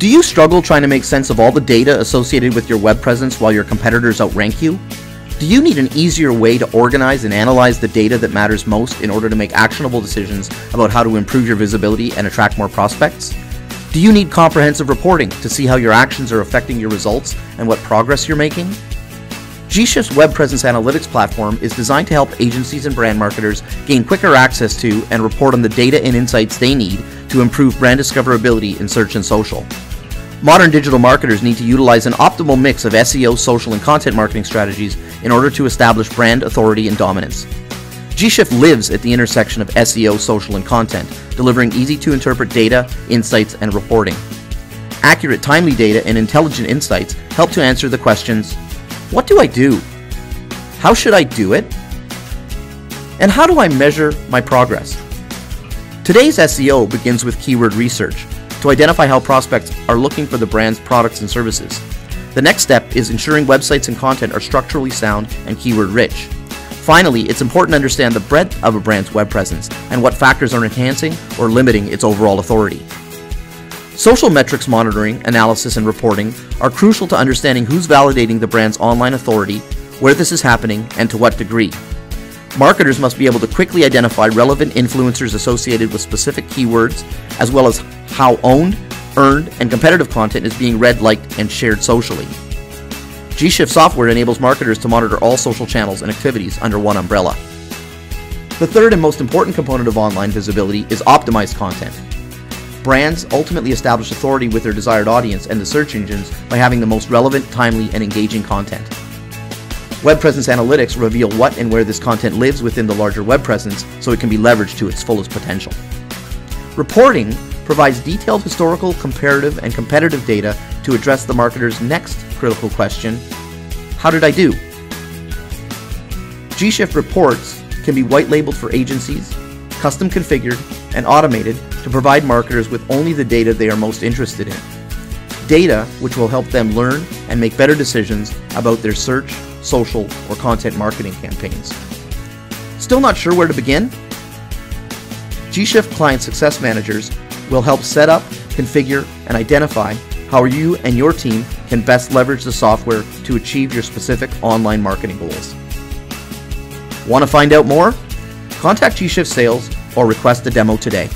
Do you struggle trying to make sense of all the data associated with your web presence while your competitors outrank you? Do you need an easier way to organize and analyze the data that matters most in order to make actionable decisions about how to improve your visibility and attract more prospects? Do you need comprehensive reporting to see how your actions are affecting your results and what progress you're making? G-Shift's Web Presence Analytics platform is designed to help agencies and brand marketers gain quicker access to and report on the data and insights they need to improve brand discoverability in search and social. Modern digital marketers need to utilize an optimal mix of SEO, social, and content marketing strategies in order to establish brand authority and dominance. G-Shift lives at the intersection of SEO, social, and content, delivering easy-to-interpret data, insights, and reporting. Accurate, timely data and intelligent insights help to answer the questions, what do I do? How should I do it? And how do I measure my progress? Today's SEO begins with keyword research to identify how prospects are looking for the brand's products and services. The next step is ensuring websites and content are structurally sound and keyword rich. Finally, it's important to understand the breadth of a brand's web presence and what factors are enhancing or limiting its overall authority. Social metrics monitoring, analysis, and reporting are crucial to understanding who's validating the brand's online authority, where this is happening, and to what degree. Marketers must be able to quickly identify relevant influencers associated with specific keywords, as well as how owned, earned, and competitive content is being read, liked, and shared socially. G-Shift software enables marketers to monitor all social channels and activities under one umbrella. The third and most important component of online visibility is optimized content. Brands ultimately establish authority with their desired audience and the search engines by having the most relevant, timely, and engaging content. Web Presence Analytics reveal what and where this content lives within the larger web presence so it can be leveraged to its fullest potential. Reporting provides detailed historical, comparative, and competitive data to address the marketer's next critical question, how did I do? G-Shift reports can be white-labeled for agencies, custom-configured, and automated to provide marketers with only the data they are most interested in. Data which will help them learn and make better decisions about their search, social, or content marketing campaigns. Still not sure where to begin? G-Shift Client Success Managers will help set up, configure, and identify how you and your team can best leverage the software to achieve your specific online marketing goals. Want to find out more? Contact G-Shift Sales or request a demo today.